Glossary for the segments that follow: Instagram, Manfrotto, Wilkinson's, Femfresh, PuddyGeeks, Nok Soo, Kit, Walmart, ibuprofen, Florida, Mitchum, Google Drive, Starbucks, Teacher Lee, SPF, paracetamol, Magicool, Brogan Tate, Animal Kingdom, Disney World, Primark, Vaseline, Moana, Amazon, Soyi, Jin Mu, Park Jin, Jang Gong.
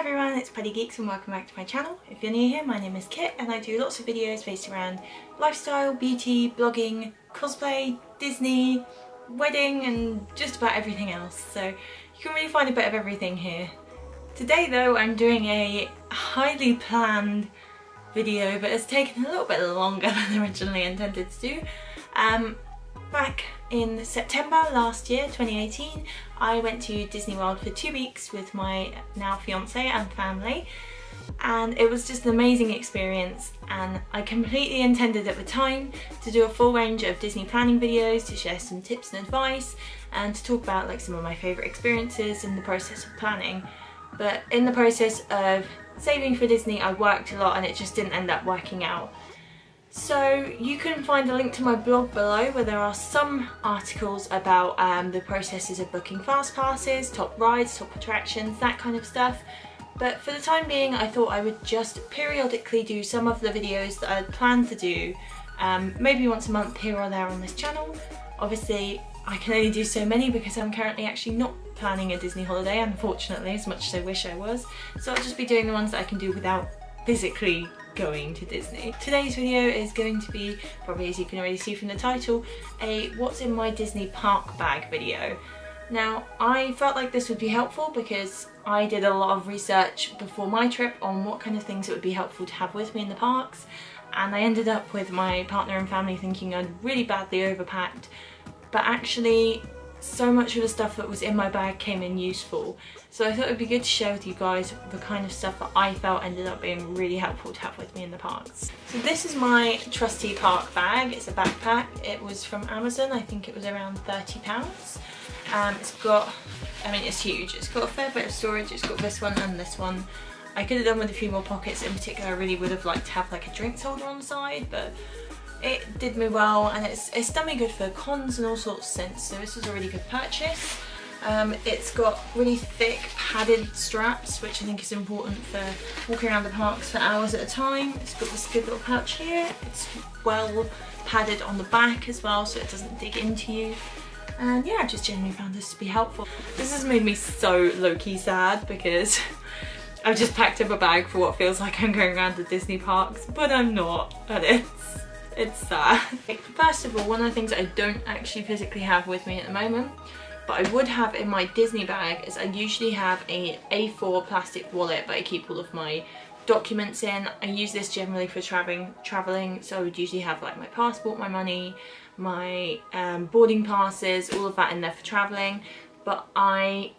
Hi everyone, it's PuddyGeeks and welcome back to my channel. If you're new here, my name is Kit and I do lots of videos based around lifestyle, beauty, blogging, cosplay, Disney, wedding and just about everything else. So you can really find a bit of everything here. Today though, I'm doing a highly planned video but it's taken a little bit longer than originally intended to do. Back in September last year, 2018, I went to Disney World for 2 weeks with my now fiance and family, and it was just an amazing experience. And I completely intended at the time to do a full range of Disney planning videos to share some tips and advice and to talk about like some of my favourite experiences in the process of planning. But in the process of saving for Disney, I worked a lot and it just didn't end up working out. So you can find a link to my blog below where there are some articles about the processes of booking fast passes, top rides, top attractions, that kind of stuff. But for the time being, I thought I would just periodically do some of the videos that I had planned to do, maybe once a month here or there on this channel. Obviously, I can only do so many because I'm currently actually not planning a Disney holiday, unfortunately, as much as I wish I was. So I'll just be doing the ones that I can do without physically going to Disney. Today's video is going to be, probably as you can already see from the title, a what's in my Disney park bag video. Now I felt like this would be helpful because I did a lot of research before my trip on what kind of things it would be helpful to have with me in the parks, and I ended up with my partner and family thinking I'd really badly overpacked, but actually so much of the stuff that was in my bag came in useful. So I thought it'd be good to share with you guys the kind of stuff that I felt ended up being really helpful to have with me in the parks. So this is my trusty park bag. It's a backpack. It was from Amazon. I think it was around £30. It's got, I mean, it's huge. It's got a fair bit of storage. It's got this one and this one. I could have done with a few more pockets. In particular, I really would have liked to have like a drinks holder on the side, but it did me well, and it's done me good for cons and all sorts of sense, so this was a really good purchase. It's got really thick padded straps, which I think is important for walking around the parks for hours at a time. It's got this good little pouch here. It's well padded on the back as well, so it doesn't dig into you. And yeah, I just genuinely found this to be helpful. This has made me so low-key sad because I've just packed up a bag for what feels like I'm going around the Disney parks, but I'm not, and it's sad. First of all, one of the things I don't actually physically have with me at the moment, but I would have in my Disney bag, is I usually have an A4 plastic wallet that I keep all of my documents in. I use this generally for traveling, so I would usually have like my passport, my money, my boarding passes, all of that in there for traveling. But I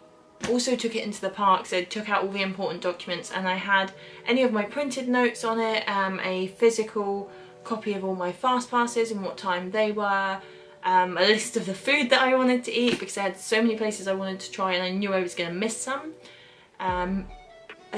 also took it into the park, so I took out all the important documents, and I had any of my printed notes on it, a physical copy of all my fast passes and what time they were, a list of the food that I wanted to eat because I had so many places I wanted to try and I knew I was going to miss some, a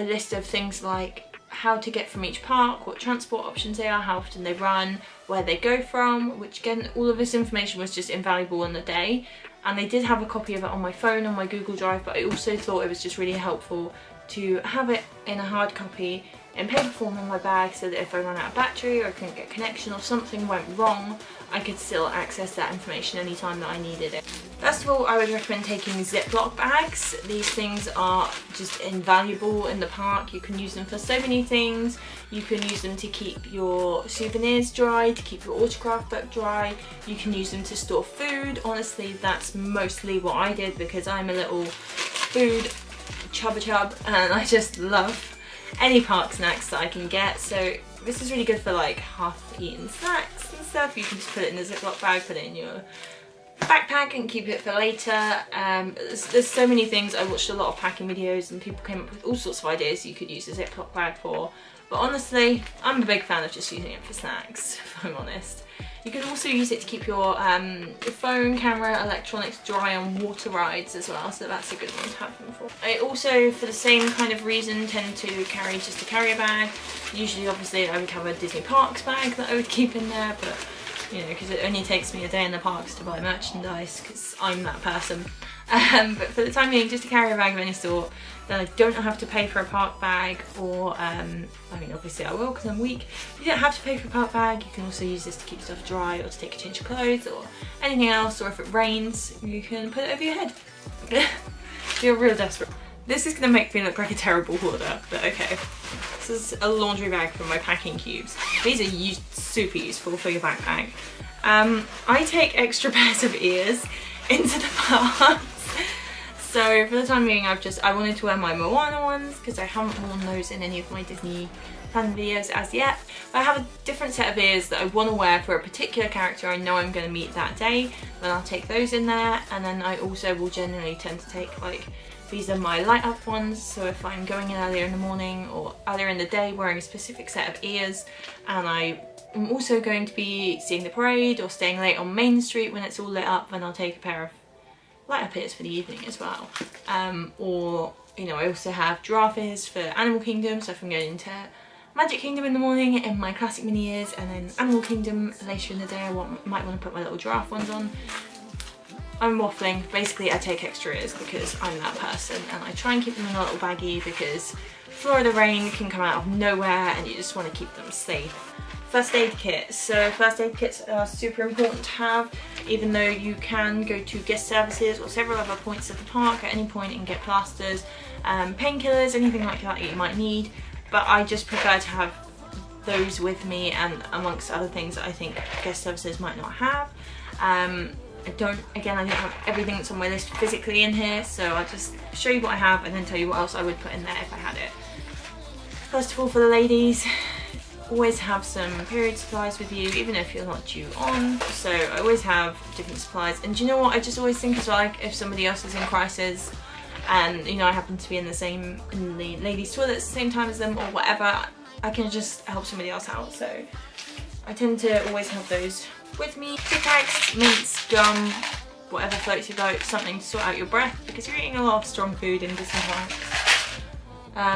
list of things like how to get from each park, what transport options they are, how often they run, where they go from, which again, all of this information was just invaluable on the day. And I did have a copy of it on my phone, on my Google Drive, but I also thought it was just really helpful to have it in a hard copy in paper form in my bag, so that if I ran out of battery or I couldn't get connection or something went wrong, I could still access that information anytime that I needed it. First of all, I would recommend taking Ziploc bags. These things are just invaluable in the park. You can use them for so many things. You can use them to keep your souvenirs dry, to keep your autograph book dry. You can use them to store food. Honestly, that's mostly what I did because I'm a little food chubba-chub and I just love any park snacks that I can get, so this is really good for like half-eaten snacks and stuff. You can just put it in a Ziploc bag, put it in your backpack and keep it for later. There's so many things. I watched a lot of packing videos and people came up with all sorts of ideas you could use a Ziploc bag for, but honestly I'm a big fan of just using it for snacks, if I'm honest. You can also use it to keep your phone, camera, electronics dry on water rides as well, so that's a good one to have them for. I also, for the same kind of reason, tend to carry just a carrier bag. Usually, obviously, I would have a Disney Parks bag that I would keep in there, but, you know, because it only takes me a day in the parks to buy merchandise, because I'm that person. But for the time being, just a carrier bag of any sort. Then I don't have to pay for a park bag, or I mean obviously I will because I'm weak. You don't have to pay for a park bag. You can also use this to keep stuff dry or to take a change of clothes or anything else, or if it rains you can put it over your head. You're real desperate. This is gonna make me look like a terrible hoarder, but okay. This is a laundry bag for my packing cubes. These are super useful for your backpack. I take extra pairs of ears into the parks. So for the time being, I wanted to wear my Moana ones because I haven't worn those in any of my Disney fan videos as yet. I have a different set of ears that I want to wear for a particular character I know I'm going to meet that day. Then I'll take those in there, and then I also will generally tend to take, like, these are my light up ones, so if I'm going in earlier in the morning or earlier in the day wearing a specific set of ears, and I'm also going to be seeing the parade or staying late on Main Street when it's all lit up, then I'll take a pair of light up ears for the evening as well. Or, you know, I also have giraffe ears for Animal Kingdom, so if I'm going into Magic Kingdom in the morning in my classic mini ears, and then Animal Kingdom later in the day, I might want to put my little giraffe ones on. I'm waffling. Basically, I take extra ears because I'm that person, and I try and keep them in a little baggie because Florida rain can come out of nowhere and you just want to keep them safe. First aid kits. So first aid kits are super important to have, even though you can go to guest services or several other points of the park at any point and get plasters, painkillers, anything like that you might need. But I just prefer to have those with me, and amongst other things that I think guest services might not have. I don't have everything that's on my list physically in here, so I'll just show you what I have and then tell you what else I would put in there if I had it. First of all, for the ladies, always have some period supplies with you, even if you're not due on. So I always have different supplies. And do you know what? I just always think as well, like, if somebody else is in crisis, and, you know, I happen to be in the ladies' toilet at the same time as them or whatever, I can just help somebody else out. So I tend to always have those with me. Tic Tacs, mints, gum, whatever floats your boat, something to sort out your breath because you're eating a lot of strong food in Disney World.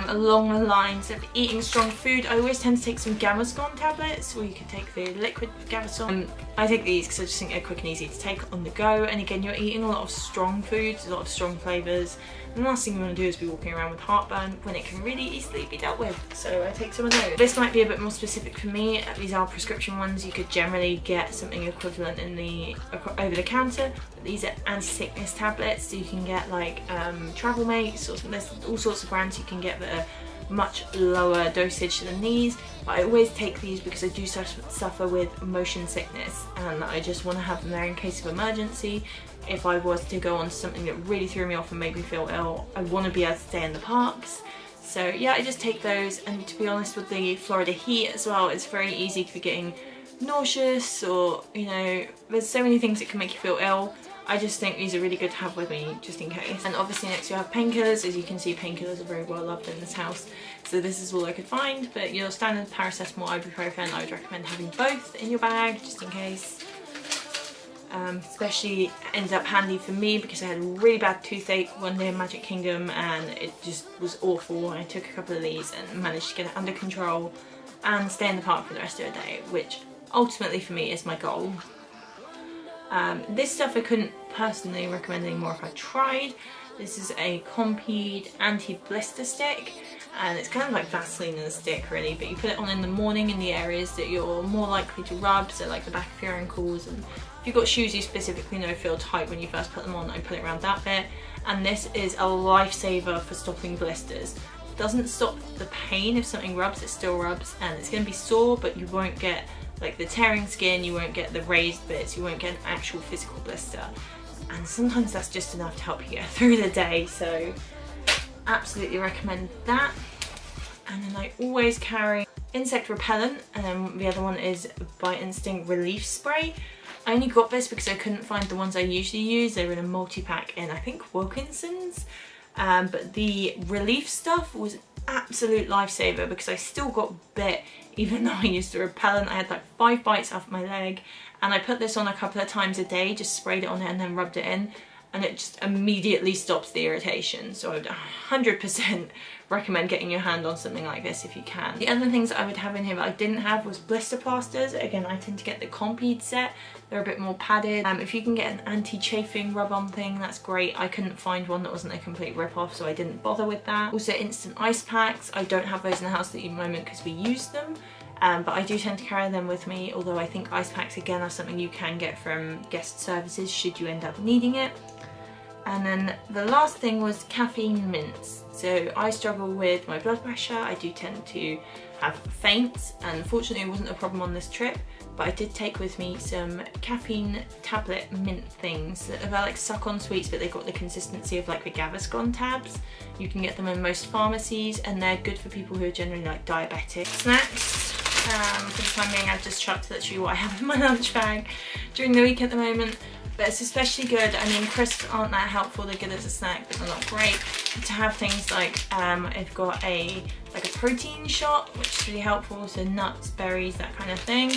Along the lines of eating strong food, I always tend to take some Gaviscon tablets, or you could take the liquid Gaviscon. I take these because I just think they're quick and easy to take on the go, and again, you're eating a lot of strong foods, a lot of strong flavours, and the last thing you want to do is be walking around with heartburn when it can really easily be dealt with, so I take some of those. This might be a bit more specific for me. These are prescription ones. You could generally get something equivalent in the over the counter, but these are anti-sickness tablets, so you can get, like, travel mates, or there's all sorts of brands you can get that are much lower dosage than these, but I always take these because I do suffer with motion sickness, and I just want to have them there in case of emergency. If I was to go on to something that really threw me off and made me feel ill, I want to be able to stay in the parks. So yeah, I just take those, and to be honest, with the Florida heat as well, it's very easy for getting nauseous, or, you know, there's so many things that can make you feel ill. I just think these are really good to have with me, just in case. And obviously next you have painkillers. As you can see, painkillers are very well loved in this house, so this is all I could find, but your standard paracetamol, ibuprofen, I would recommend having both in your bag, just in case. Especially ended up handy for me because I had a really bad toothache one day in Magic Kingdom, and it just was awful. I took a couple of these and managed to get it under control and stay in the park for the rest of the day, which ultimately for me is my goal. This stuff I couldn't personally recommend anymore if I tried. This is a Compeed anti-blister stick, and it's kind of like Vaseline in a stick really, but you put it on in the morning in the areas that you're more likely to rub, so like the back of your ankles, and if you've got shoes you specifically know feel tight when you first put them on, I put it around that bit. And this is a lifesaver for stopping blisters. It doesn't stop the pain. If something rubs, it still rubs, and it's going to be sore, but you won't get, like, the tearing skin, you won't get the raised bits, you won't get an actual physical blister. And sometimes that's just enough to help you get through the day, so absolutely recommend that. And then I always carry insect repellent, and then the other one is Bite Instinct Relief Spray. I only got this because I couldn't find the ones I usually use. They were in a multi-pack in, I think, Wilkinson's. But the relief stuff was absolute lifesaver because I still got bit even though I used the repellent. I had like 5 bites off my leg, and I put this on a couple of times a day, just sprayed it on it and then rubbed it in, and it just immediately stops the irritation. So I would 100% recommend getting your hand on something like this if you can. The other things that I would have in here that I didn't have was blister plasters. Again, I tend to get the Compeed set. They're a bit more padded. If you can get an anti-chafing rub-on thing, that's great. I couldn't find one that wasn't a complete rip-off, so I didn't bother with that. Also, instant ice packs. I don't have those in the house at the moment because we use them. But I do tend to carry them with me, although I think ice packs, again, are something you can get from guest services should you end up needing it. And then the last thing was caffeine mints. So I struggle with my blood pressure. I do tend to have faints, and fortunately it wasn't a problem on this trip, but I did take with me some caffeine tablet mint things that are like suck on sweets, but they've got the consistency of like the Gaviscon tabs. You can get them in most pharmacies and they're good for people who are generally like diabetic. Snacks. For the time being I've just chucked literally what I have in my lunch bag during the week at the moment. But it's especially good, I mean crisps aren't that helpful, they're good as a snack but they're not great. To have things like, I've got a protein shot which is really helpful, so nuts, berries, that kind of thing.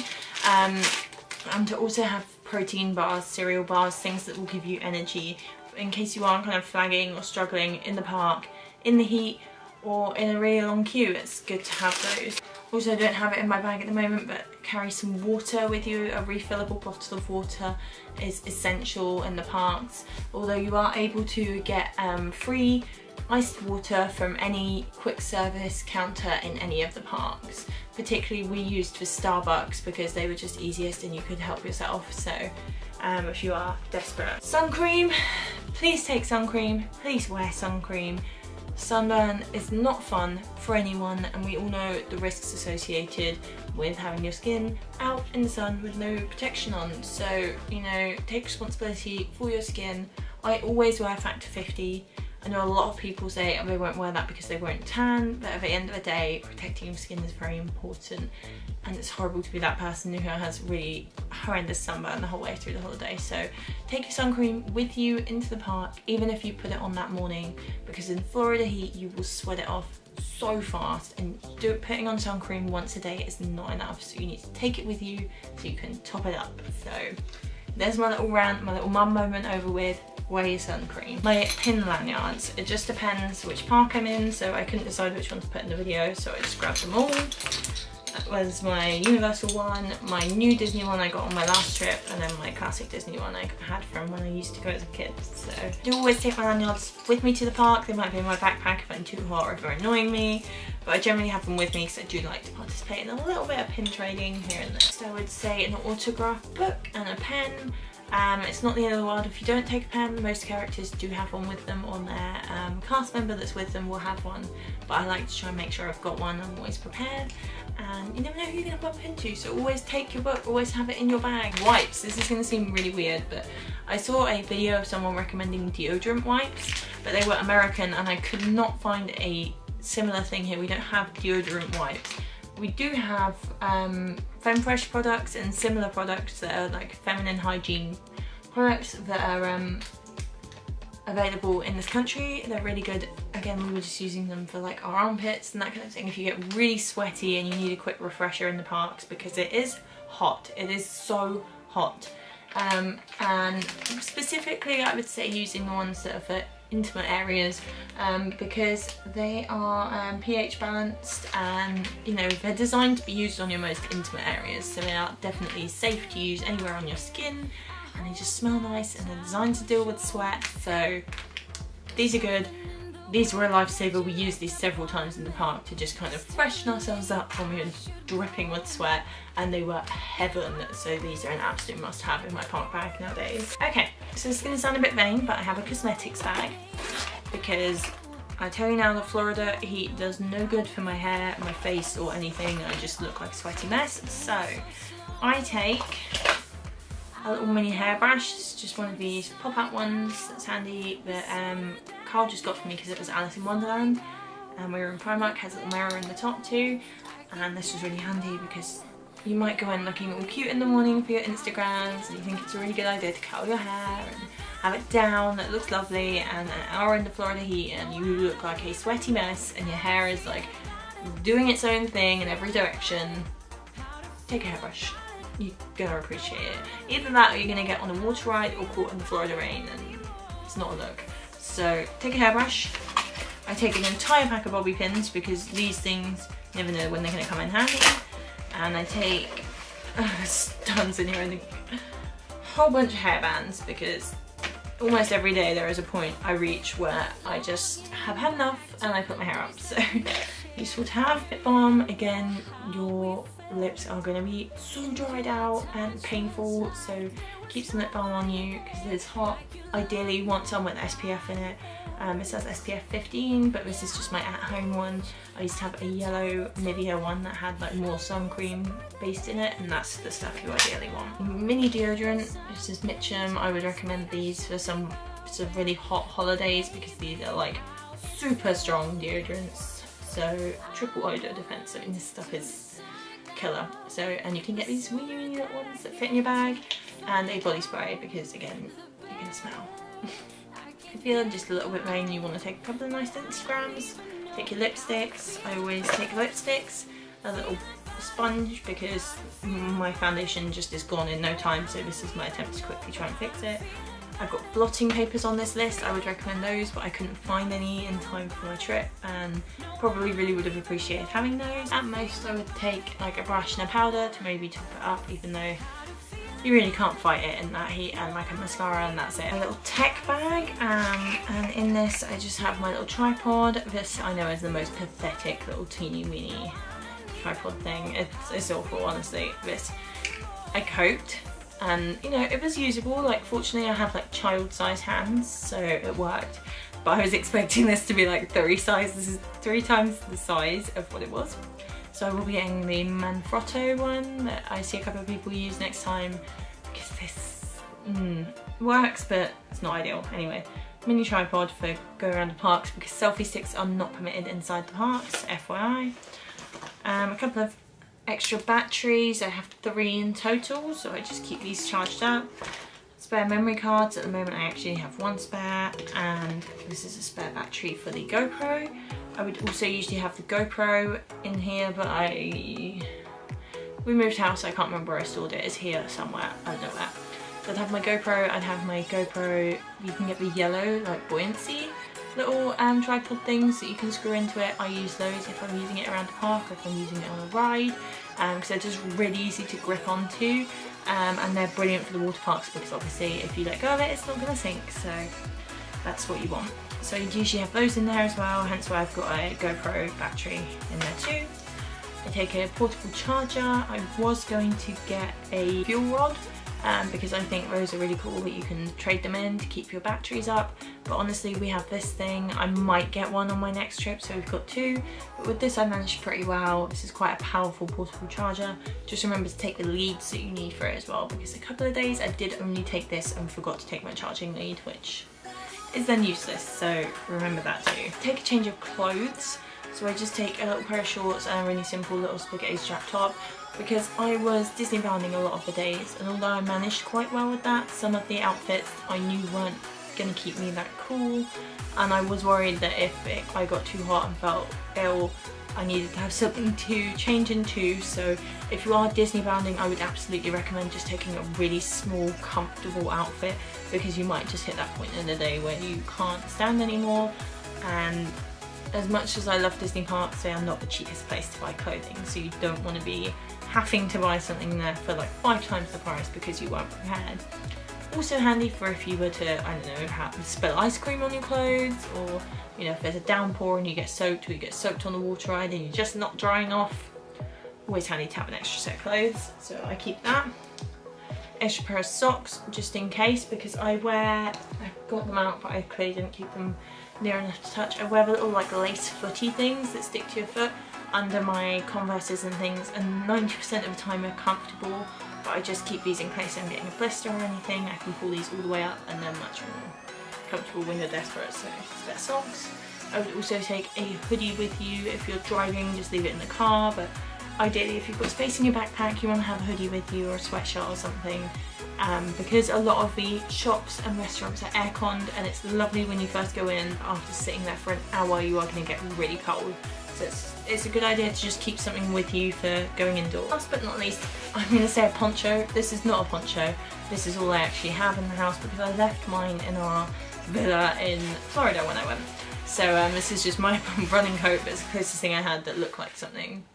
And to also have protein bars, cereal bars, things that will give you energy in case you are kind of flagging or struggling in the park, in the heat or in a really long queue, it's good to have those. Also I don't have it in my bag at the moment, but carry some water with you. A refillable bottle of water is essential in the parks, although you are able to get free iced water from any quick service counter in any of the parks. Particularly we used for Starbucks because they were just easiest and you could help yourself, so if you are desperate. Sun cream, please take sun cream, please wear sun cream. Sunburn is not fun for anyone, and we all know the risks associated with having your skin out in the sun with no protection on. So, you know, take responsibility for your skin. I always wear Factor 50. I know a lot of people say they won't wear that because they won't tan, but at the end of the day, protecting your skin is very important, and it's horrible to be that person who has really horrendous sunburn the whole way through the holiday. So take your sun cream with you into the park, even if you put it on that morning, because in Florida heat you will sweat it off so fast, and putting on sun cream once a day is not enough, so you need to take it with you so you can top it up. So there's my little rant, my little mum moment over with. Wear your sun cream. My pin lanyards, it just depends which park I'm in, so I couldn't decide which one to put in the video, so I just grabbed them all. That was my Universal one, my new Disney one I got on my last trip, and then my classic Disney one I had from when I used to go as a kid. So I do always take my lanyards with me to the park. They might be in my backpack if I'm too hot or if they're annoying me, but I generally have them with me because I do like to participate in a little bit of pin trading here and there. So I would say an autograph book and a pen. It's not the end of the world if you don't take a pen. Most characters do have one with them on their cast member that's with them will have one, but I like to try and make sure I've got one. I'm always prepared, and you never know who you're going to bump into, so always take your book, always have it in your bag. Wipes, this is going to seem really weird, but I saw a video of someone recommending deodorant wipes, but they were American and I could not find a similar thing here. We don't have deodorant wipes. We do have Femfresh products and similar products that are like feminine hygiene products that are available in this country. They're really good. Again, we were just using them for like our armpits and that kind of thing. If you get really sweaty and you need a quick refresher in the parks, because it is hot, it is so hot. And specifically I would say using the ones that are for intimate areas, because they are pH balanced, and you know they're designed to be used on your most intimate areas, so they are definitely safe to use anywhere on your skin, and they just smell nice, and they're designed to deal with sweat. So these are good. These were a lifesaver. We used these several times in the park to just kind of freshen ourselves up when we were dripping with sweat, and they were heaven. So these are an absolute must-have in my park bag nowadays. Okay, so it's going to sound a bit vain, but I have a cosmetics bag because I tell you now, the Florida heat does no good for my hair, my face, or anything. I just look like a sweaty mess. So I take a little mini hairbrush. It's just one of these pop-out ones that's handy, that Carl just got for me because it was Alice in Wonderland, and we were in Primark. Has a little mirror in the top too, and this was really handy because you might go in looking all cute in the morning for your Instagrams, and you think it's a really good idea to curl your hair and have it down, that looks lovely, and an hour in the Florida heat and you look like a sweaty mess and your hair is like doing its own thing in every direction. Take a hairbrush. You're gonna appreciate it. Either that or you're gonna get on a water ride or caught in the Florida rain, and it's not a look. So take a hairbrush. I take an entire pack of bobby pins because these things, you never know when they're gonna come in handy. And I take tons in here, and a whole bunch of hairbands, because almost every day there is a point I reach where I just have had enough and I put my hair up. So useful to have. Lip balm, again, your lips are going to be so dried out and painful, so keep some lip balm on you because it's hot. Ideally you want some with SPF in it. It says SPF 15, but this is just my at-home one. I used to have a yellow Nivea one that had like more sun cream based in it, and that's the stuff you ideally want. Mini deodorant, this is Mitchum. I would recommend these for some sort of really hot holidays because these are like super strong deodorants. So triple odor defense, I mean this stuff is killer. So, and you can get these weeny weeny little ones that fit in your bag, and a body spray because again, you can smell. If you're feeling just a little bit vain, you want to take a couple of nice Instagrams, take your lipsticks. I always take lipsticks, a little sponge because my foundation just is gone in no time, so this is my attempt to quickly try and fix it. I've got blotting papers on this list, I would recommend those, but I couldn't find any in time for my trip and probably really would have appreciated having those. At most I would take like a brush and a powder to maybe top it up, even though you really can't fight it in that heat, and like a mascara, and that's it. A little tech bag, and in this I just have my little tripod. This I know is the most pathetic little teeny weeny tripod thing. It's awful, honestly. This I coped. And you know, it was usable. Like, fortunately I have like child-sized hands, so it worked, but I was expecting this to be like three times the size of what it was. So I will be getting the Manfrotto one that I see a couple of people use next time because this works, but it's not ideal. Anyway, mini tripod for going around the parks because selfie sticks are not permitted inside the parks, FYI. A couple of extra batteries, I have 3 in total, so I just keep these charged up. Spare memory cards, at the moment I actually have 1 spare, and this is a spare battery for the GoPro. I would also usually have the GoPro in here, but we moved house, I can't remember where I stored it. It's here somewhere, I don't know where. So I'd have my GoPro, you can get the yellow like buoyancy little tripod things that you can screw into it. I use those if I'm using it around the park or if I'm using it on a ride, because they're just really easy to grip onto, and they're brilliant for the water parks because obviously if you let go of it, it's not going to sink, so that's what you want. So you'd usually have those in there as well, hence why I've got a GoPro battery in there too. I take a portable charger. I was going to get a fuel rod, because I think those are really cool that you can trade them in to keep your batteries up, but honestly we have this thing. I might get one on my next trip, so we've got 2, but with this I managed pretty well. This is quite a powerful portable charger. Just remember to take the leads that you need for it as well, because a couple of days I did only take this and forgot to take my charging lead, which is then useless, so remember that too. Take a change of clothes. So I just take a little pair of shorts and a really simple little spaghetti strap top, because I was Disneylanding a lot of the days, and although I managed quite well with that, some of the outfits I knew weren't going to keep me that cool, and I was worried that if I got too hot and felt ill, I needed to have something to change into. So if you are Disneylanding, I would absolutely recommend just taking a really small, comfortable outfit, because you might just hit that point in the day where you can't stand anymore. And as much as I love Disney parks, they are not the cheapest place to buy clothing, so you don't want to be having to buy something there for like 5 times the price because you weren't prepared. Also handy for if you were to, I don't know, spill ice cream on your clothes, or you know, if there's a downpour and you get soaked, or you get soaked on the water ride and you're just not drying off. Always handy to have an extra set of clothes, so I keep that. Extra pair of socks just in case, because I've got them out but I clearly didn't keep them near enough to touch. I wear the little like lace footy things that stick to your foot under my Converses and things, and 90% of the time they're comfortable, but I just keep these in case I'm getting a blister or anything. I can pull these all the way up and they're much more comfortable when you're desperate, so spare socks. I would also take a hoodie with you. If you're driving, just leave it in the car, but ideally if you've got space in your backpack, you want to have a hoodie with you or a sweatshirt or something, because a lot of the shops and restaurants are air-conned, and it's lovely when you first go in. After sitting there for an hour, you are going to get really cold. So it's a good idea to just keep something with you for going indoors. Last but not least, I'm going to say a poncho. This is not a poncho. This is all I actually have in the house because I left mine in our villa in Florida when I went. So this is just my running coat, but it's the closest thing I had that looked like something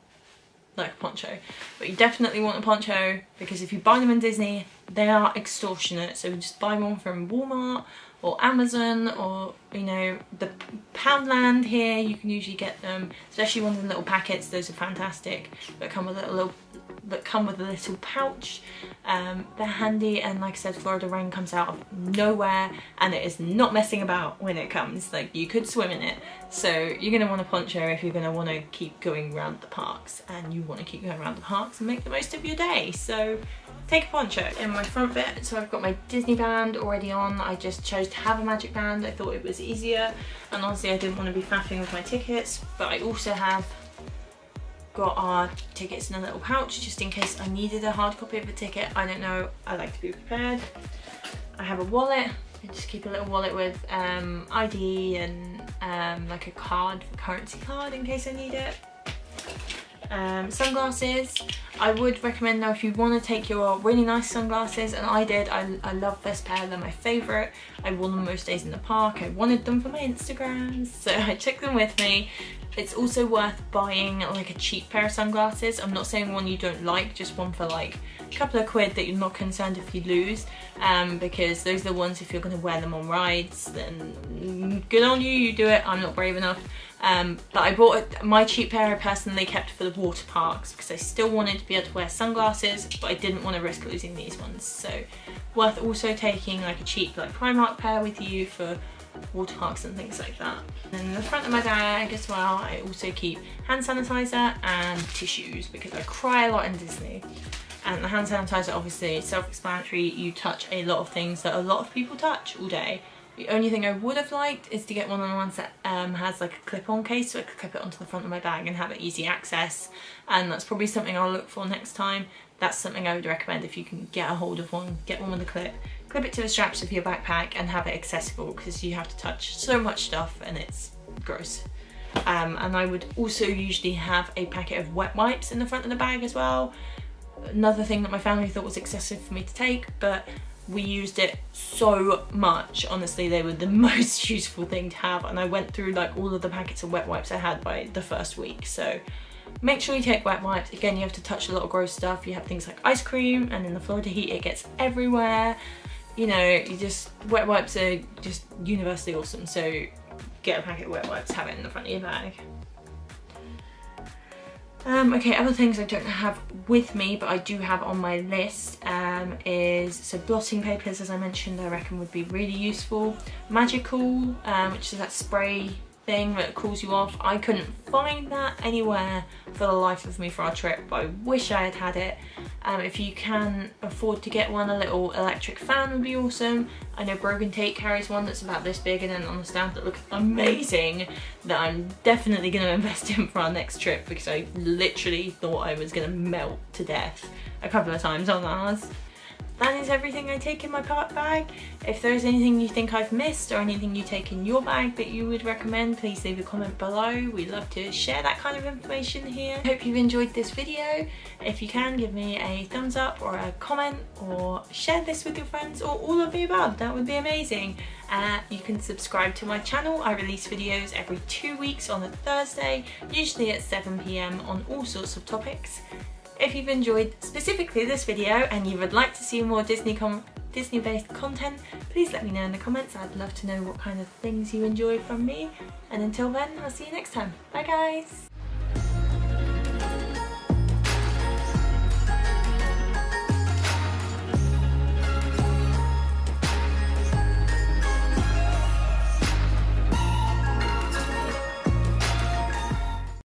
like a poncho. But you definitely want a poncho, because if you buy them in Disney, they are extortionate, so just buy one from Walmart or Amazon, or you know, the Poundland here, you can usually get them, especially ones in little packets. Those are fantastic, but come with a little that come with a little pouch. They're handy, and like I said, Florida rain comes out of nowhere and it is not messing about when it comes. Like, you could swim in it. So you're going to want a poncho if you're going to want to keep going around the parks, and you want to keep going around the parks and make the most of your day. So take a poncho. In my front bit, so I've got my Disney band already on. I just chose to have a Magic band. I thought it was easier, and honestly I didn't want to be faffing with my tickets, but I also have got our tickets in a little pouch just in case I needed a hard copy of a ticket. I don't know, I like to be prepared. I have a wallet. I just keep a little wallet with ID and like a card, a currency card in case I need it. Sunglasses. I would recommend though, if you want to take your really nice sunglasses, and I did, I love this pair, they're my favourite. I wore them most days in the park, I wanted them for my Instagrams, so I took them with me. It's also worth buying like a cheap pair of sunglasses. I'm not saying one you don't like, just one for like a couple of quid that you're not concerned if you lose, because those are the ones if you're going to wear them on rides, then good on you, you do it. I'm not brave enough. But I bought my cheap pair I personally kept for the water parks because I still wanted to be able to wear sunglasses, but I didn't want to risk losing these ones. So worth also taking like a cheap like Primark pair with you for water parks and things like that. And in the front of my bag as well, I also keep hand sanitizer and tissues because I cry a lot in Disney. And the hand sanitizer, obviously, self-explanatory. You touch a lot of things that a lot of people touch all day. The only thing I would have liked is to get one of the ones that has like a clip-on case, so I could clip it onto the front of my bag and have it easy access. And that's probably something I'll look for next time. That's something I would recommend if you can get a hold of one. Get one with a clip. Clip it to the straps of your backpack and have it accessible, because you have to touch so much stuff and it's gross. And I would also usually have a packet of wet wipes in the front of the bag as well. Another thing that my family thought was excessive for me to take, but we used it so much. Honestly, they were the most useful thing to have, and I went through like all of the packets of wet wipes I had by the first week. So make sure you take wet wipes. Again, you have to touch a lot of gross stuff. You have things like ice cream, and in the Florida heat it gets everywhere. You know, you just, wet wipes are just universally awesome. So get a packet of wet wipes, have it in the front of your bag. Okay, other things I don't have with me, but I do have on my list, is, so blotting papers, as I mentioned, I reckon would be really useful. Magicool, which is that spray thing that cools you off. I couldn't find that anywhere for the life of me for our trip, but I wish I had had it. If you can afford to get one, a little electric fan would be awesome. I know Brogan Tate carries one that's about this big and then on the stand that looks amazing, that I'm definitely going to invest in for our next trip, because I literally thought I was going to melt to death a couple of times on ours. That is everything I take in my park bag. If there's anything you think I've missed or anything you take in your bag that you would recommend, please leave a comment below. We love to share that kind of information here. Hope you've enjoyed this video. If you can, give me a thumbs up or a comment, or share this with your friends, or all of the above. That would be amazing. You can subscribe to my channel. I release videos every 2 weeks on a Thursday, usually at 7 PM on all sorts of topics. If you've enjoyed specifically this video and you would like to see more Disney-based content, please let me know in the comments. I'd love to know what kind of things you enjoy from me. And until then, I'll see you next time. Bye guys!